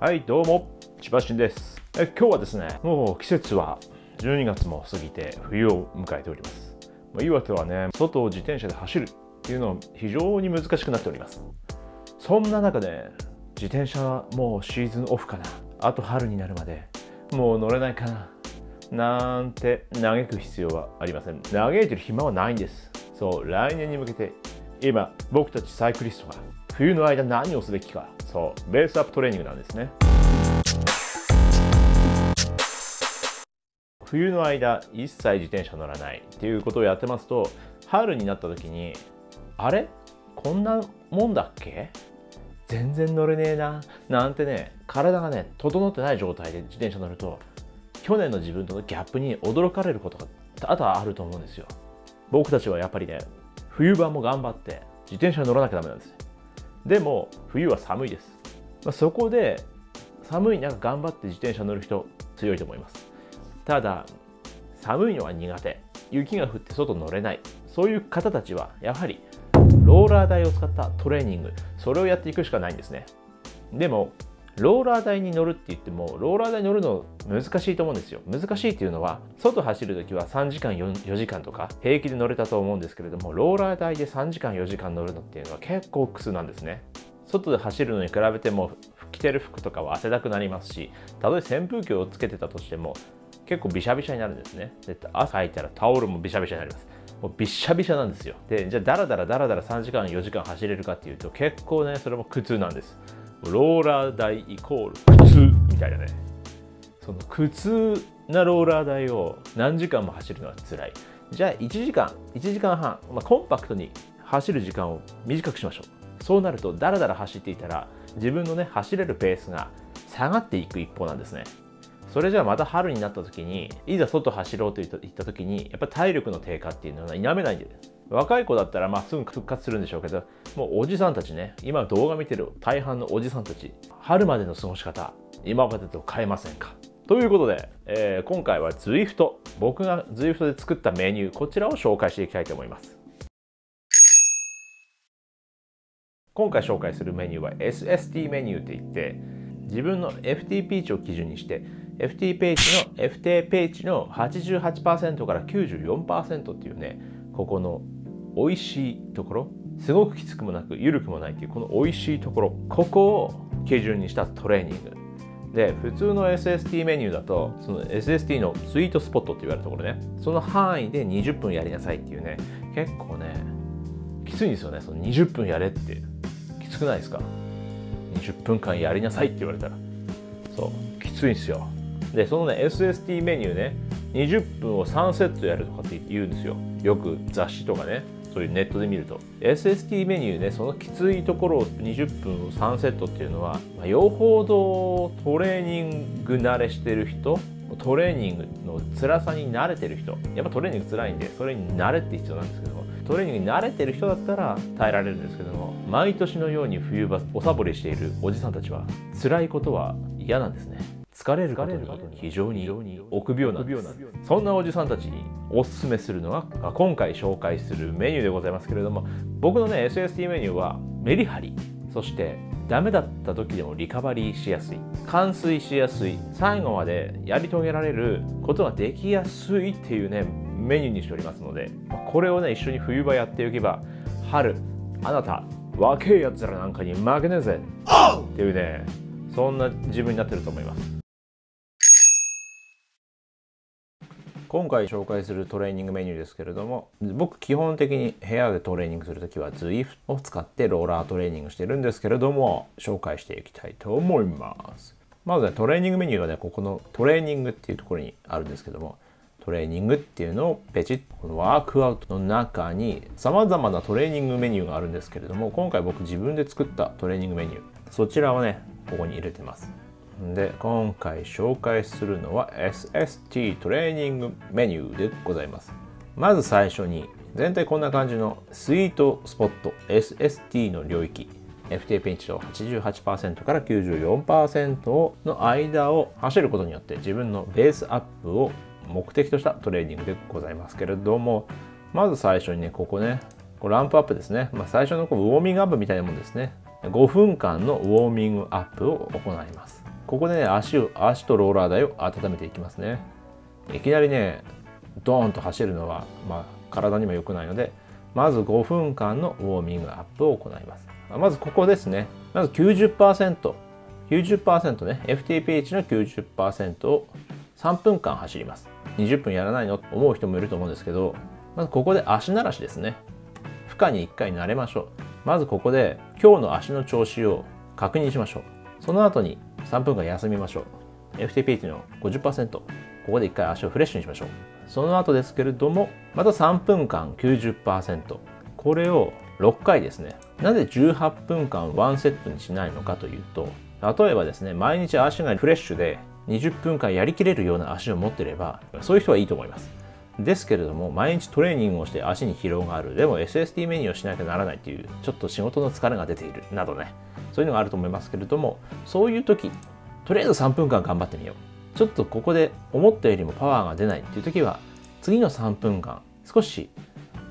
はいどうも、千葉真です。今日はですね、もう季節は12月も過ぎて冬を迎えております。岩手はね、外を自転車で走るっていうのは非常に難しくなっております。そんな中で、自転車はもうシーズンオフかな、あと春になるまでもう乗れないかな、なんて嘆く必要はありません。嘆いてる暇はないんです。そう、来年に向けて、今僕たちサイクリストが冬の間何をすべきか、そうベースアップトレーニングなんですね。冬の間一切自転車乗らないっていうことをやってますと、春になった時にあれこんなもんだっけ、全然乗れねえななんてね、体がね整ってない状態で自転車乗ると去年の自分とのギャップに驚かれることが多々あると思うんですよ。僕たちはやっぱりね冬場も頑張って自転車に乗らなきゃダメなんです。でも冬は寒いです。そこで寒い中頑張って自転車乗る人強いと思います。ただ寒いのは苦手、雪が降って外乗れない、そういう方たちはやはりローラー台を使ったトレーニング、それをやっていくしかないんですね。でもローラー台に乗るって言ってもローラー台に乗るの難しいと思うんですよ。難しいっていうのは外走る時は3時間4時間とか平気で乗れたと思うんですけれども、ローラー台で3時間4時間乗るのっていうのは結構苦痛なんですね。外で走るのに比べても着てる服とかは汗だくなりますし、たとえ扇風機をつけてたとしても結構ビシャビシャになるんですね。で朝入ったらタオルもビシャビシャになります。もうビシャビシャなんですよ。でじゃあダラダラ3時間4時間走れるかっていうと結構ねそれも苦痛なんです。ローラー台イコール苦痛みたいなね、その苦痛なローラー台を何時間も走るのは辛い。じゃあ1時間半、コンパクトに走る時間を短くしましょう。そうなるとダラダラ走っていたら自分のね走れるペースが下がっていく一方なんですね。それじゃあまた春になった時にいざ外走ろうといった時にやっぱ体力の低下っていうのは否めないんです。若い子だったらすぐ復活するんでしょうけど、もうおじさんたちね、今動画見てる大半のおじさんたち、春までの過ごし方今までと変えませんかということで、今回は Zwift、 僕が Zwift で作ったメニュー、こちらを紹介していきたいと思います。今回紹介するメニューは SST メニューっていって、自分の FTP 値を基準にして FTP 値の 88% から 94% っていうね、ここの美味しいところ、すごくきつくもなく緩くもないっていうこの美味しいところ、ここを基準にしたトレーニングで、普通の SST メニューだとその SST のスイートスポットって言われるところね、その範囲で20分やりなさいっていうね、結構ねきついんですよね。その20分やれってきつくないですか。20分間やりなさいって言われたらそうきついんですよ。でそのね SST メニューね、20分を3セットやるとかって言うんですよ。よく雑誌とかね、そういうネットで見ると SST メニューね、そのきついところを20分を3セットっていうのは、よほどトレーニング慣れしてる人、トレーニングの辛さに慣れてる人、やっぱトレーニング辛いんでそれに慣れって必要なんですけども、トレーニングに慣れてる人だったら耐えられるんですけども、毎年のように冬場おサボりしているおじさんたちは辛いことは嫌なんですね。疲れることに非常に臆病なんです。そんなおじさんたちにおすすめするのが今回紹介するメニューでございますけれども、僕のね SST メニューはメリハリ、そしてダメだった時でもリカバリーしやすい、完遂しやすい、最後までやり遂げられることができやすいっていうねメニューにしておりますので、これをね一緒に冬場やっておけば春あなた若えやつらなんかに負けねえぜっていうね、そんな自分になってると思います。今回紹介するトレーニングメニューですけれども、僕基本的に部屋でトレーニングするときは Zwift を使ってローラートレーニングしてるんですけれども、紹介していきたいと思います。まずねトレーニングメニューはね、ここのトレーニングっていうところにあるんですけども、トレーニングっていうのをペチッとこのワークアウトの中にさまざまなトレーニングメニューがあるんですけれども、今回僕自分で作ったトレーニングメニュー、そちらをねここに入れてます。で今回紹介するのは SST トレーニングメニューでございます。まず最初に全体こんな感じのスイートスポット SST の領域、 FTP 値の 88% から 94% の間を走ることによって自分のベースアップを目的としたトレーニングでございますけれども、まず最初にねここね、ランプアップですね、最初のウォーミングアップみたいなもんですね。5分間のウォーミングアップを行います。ここでね、足とローラー台を温めていきますね。いきなりねドーンと走るのは、体にも良くないので、まず5分間のウォーミングアップを行います。まずここですね。まず 90% ね、FTP 値の 90% を3分間走ります。20分やらないのと思う人もいると思うんですけど、まずここで足慣らしですね。負荷に1回慣れましょう。まずここで今日の足の調子を確認しましょう。その後に3分間休みましょう。FTP 値の 50%、 ここで1回足をフレッシュにしましょう。その後ですけれども、また3分間 90%、 これを6回ですね。なぜ18分間ワンセットにしないのかというと、例えばですね、毎日足がフレッシュで20分間やりきれるような足を持っていれば、そういう人はいいと思います。ですけれども、毎日トレーニングをして足に疲労がある、でも SST メニューをしなきゃならないという、ちょっと仕事の疲れが出ているなどね、そういうのがあると思いますけれども、そういう時とりあえず3分間頑張ってみよう、ちょっとここで思ったよりもパワーが出ないっていう時は、次の3分間少し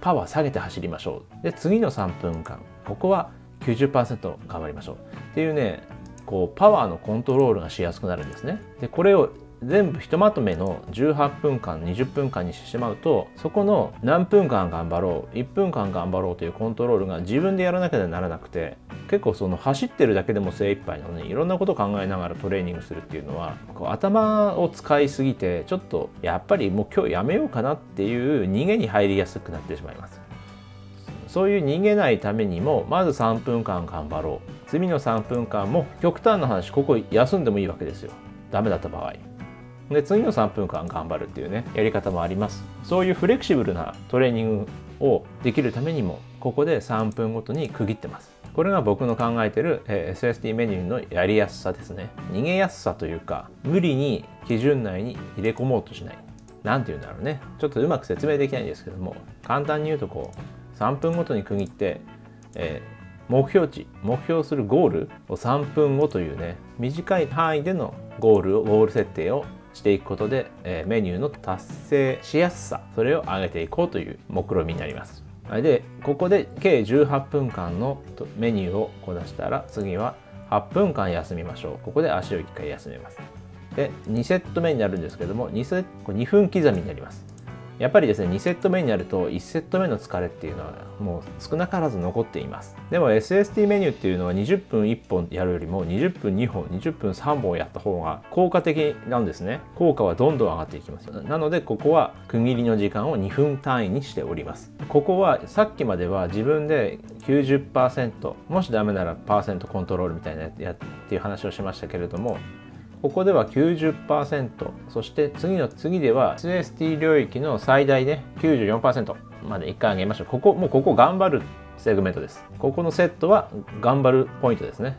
パワー下げて走りましょう。で、次の3分間、ここは 90% 頑張りましょうっていうね、こうパワーのコントロールがしやすくなるんですね。でこれを全部ひとまとめの18分間20分間にしてしまうと、そこの何分間頑張ろう、1分間頑張ろうというコントロールが自分でやらなきゃならなくて、結構その走ってるだけでも精一杯なのに、いろんなことを考えながらトレーニングするっていうのは、こう頭を使いすぎて、ちょっとやっぱりもう今日やめようかなっていう逃げに入りやすくなってしまいます。そういう逃げないためにも、まず3分間頑張ろう。次の3分間も極端な話、ここ休んでもいいわけですよ、ダメだった場合。で次の3分間頑張るっていうね、やり方もあります。そういうフレキシブルなトレーニングをできるためにも、ここで3分ごとに区切ってます。これが僕の考えてる SST メニューのやりやすさですね。逃げやすさというか、無理に基準内に入れ込もうとしない、何て言うんだろうね、ちょっとうまく説明できないんですけども、簡単に言うと、こう3分ごとに区切って、目標値、目標するゴールを3分後というね、短い範囲でのゴール設定をしていくことで、メニューの達成しやすさ、それを上げていこうという目論見みになります。でここで計18分間のメニューをこなしたら、次は8分間休みましょう。ここで足を1回休めます。で2セット目になるんですけども、2分刻みになります。やっぱりですね、2セット目になると1セット目の疲れっていうのはもう少なからず残っています。でも SST メニューっていうのは、20分1本やるよりも20分2本20分3本やった方が効果的なんですね。効果はどんどん上がっていきます。なのでここは区切りの時間を2分単位にしております。ここはさっきまでは自分で 90%、 もしダメならパーセントコントロールみたいなやつっていう話をしましたけれども、ここでは 90%、 そして次では SST 領域の最大ね 94% まで1回上げましょう。ここ頑張るセグメントです。ここのセットは頑張るポイントですね。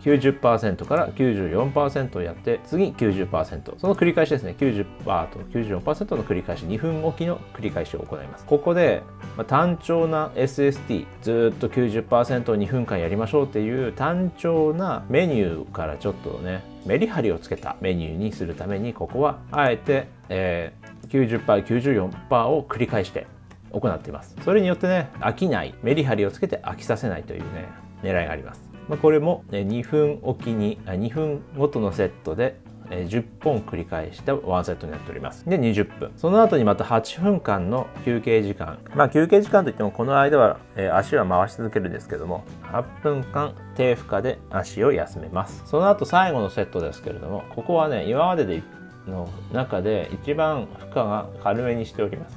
90% から 94% をやって、次 90%、 その繰り返しですね。 90% と 94% の繰り返し、2分おきの繰り返しを行います。ここで単調な SST、 ずっと 90% を2分間やりましょうっていう単調なメニューから、ちょっとねメリハリをつけたメニューにするために、ここはあえて、90%、94% を繰り返して行っています。それによってね、飽きない、メリハリをつけて飽きさせないというね、狙いがあります。これも2分おきに、2分ごとのセットで10本繰り返したワンセットになっております。で20分、その後にまた8分間の休憩時間、休憩時間といってもこの間は足は回し続けるんですけども、8分間低負荷で足を休めます。その後最後のセットですけれども、ここはね、今までの中で一番負荷が軽めにしております。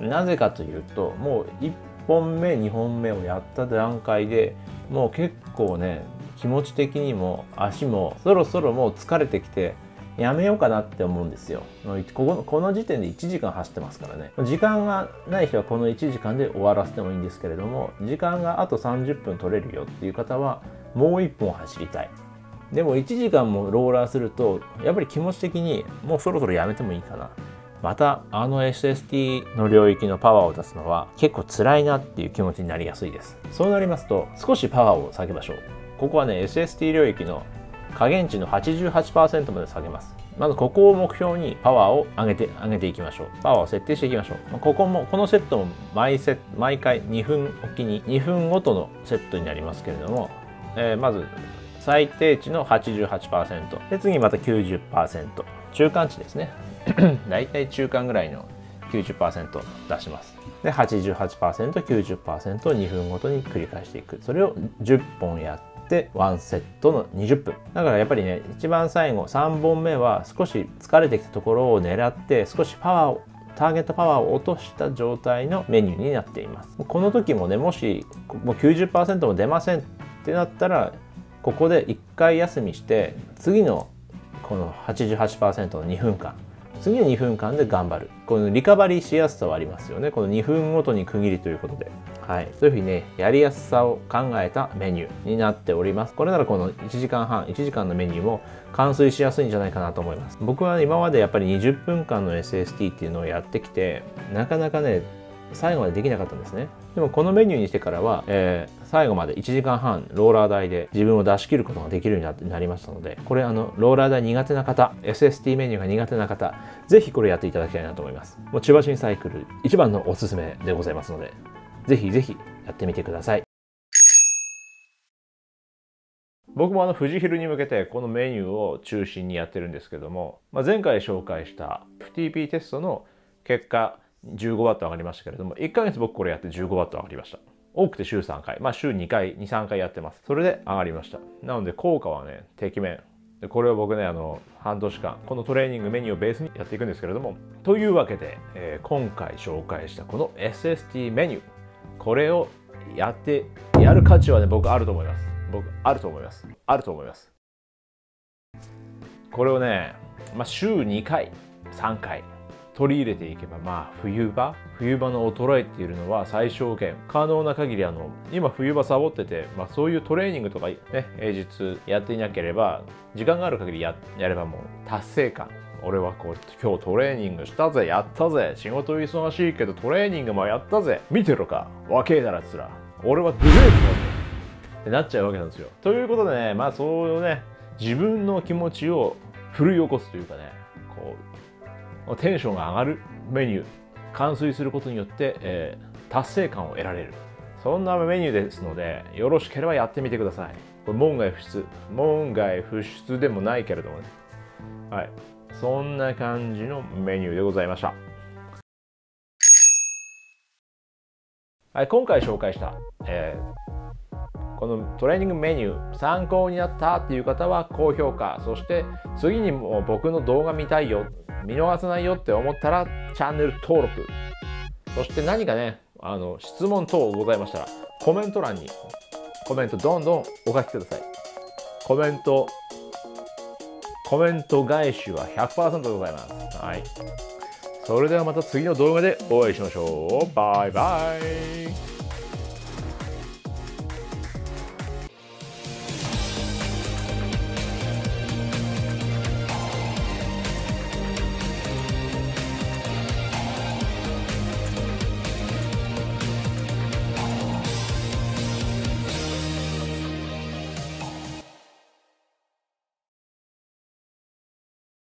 なぜかというと、もう1本目2本目をやった段階で、もう結構ね、気持ち的にも足もそろそろもう疲れてきて、やめようかなって思うんですよ。この時点で1時間走ってますからね。時間がない人はこの1時間で終わらせてもいいんですけれども、時間があと30分取れるよっていう方は、もう1本走りたい。でも1時間もローラーすると、やっぱり気持ち的にもうそろそろやめてもいいかな。またあの SST の領域のパワーを出すのは結構辛いなっていう気持ちになりやすいです。そうなりますと、少しパワーを下げましょう。ここはね、 SST 領域の下限値の 88% まで下げます。まずここを目標にパワーを上げていきましょう。パワーを設定していきましょう。ここもこのセットも毎回2分おきに2分ごとのセットになりますけれども、まず最低値の 88% で、次また 90% 中間値ですねだいたい中間ぐらいの 90% 出します。で 88%90%を2分ごとに繰り返していく。それを10本やって1セットの20分。だからやっぱりね、一番最後3本目は少し疲れてきたところを狙って、少しパワーをターゲットパワーを落とした状態のメニューになっています。この時もね、もしもう 90% も出ませんってなったら、ここで1回休みして、次のこの 88% の2分間、次の2分間で頑張る。このリカバリーしやすさはありますよね、この2分ごとに区切りということで。はい、そういうふうにね、やりやすさを考えたメニューになっております。これならこの1時間半、1時間のメニューも完遂しやすいんじゃないかなと思います。僕は今までやっぱり20分間の SST っていうのをやってきて、なかなかね、最後までできなかったんですね。でもこのメニューにしてからは、最後まで1時間半ローラー台で自分を出し切ることができるようになりましたので、これローラー台苦手な方、 SST メニューが苦手な方、是非これやっていただきたいなと思います。もう千葉新サイクル一番のおすすめでございますので、是非是非やってみてください。僕も富士ヒルに向けてこのメニューを中心にやってるんですけども、前回紹介した FTP テストの結果15W 上がりましたけれども、1ヶ月僕これやって15W 上がりました。多くて週3回、週2回、2、3回やってます。それで上がりました。なので効果はね、てきめんで、これを僕ね、半年間このトレーニングメニューをベースにやっていくんですけれども、というわけで、今回紹介したこの SST メニュー、これをやる価値はね、僕あると思います。これをね、週2回3回取り入れていけば、冬場の衰えっていうのは最小限可能な限り、今冬場サボってて、そういうトレーニングとかね、平日やっていなければ、時間がある限り やればもう達成感。俺はこう今日トレーニングしたぜ、やったぜ、仕事忙しいけどトレーニングもやったぜ、見てろか若えならつら、俺はグレートだぜってなっちゃうわけなんですよ。ということでね、そういうね、自分の気持ちを奮い起こすというかね、こうテンションが上がるメニュー、完遂することによって、達成感を得られる、そんなメニューですので、よろしければやってみてください。これ門外不出でもないけれどもね、はい、そんな感じのメニューでございました。はい、今回紹介した、このトレーニングメニュー参考になったっていう方は高評価、そして次にも僕の動画見たいよ、見逃さないよって思ったらチャンネル登録、そして何かね、質問等ございましたらコメント欄にコメントどんどんお書きください。コメント返しは 100% でございます。はい。それではまた次の動画でお会いしましょう。バイバイ。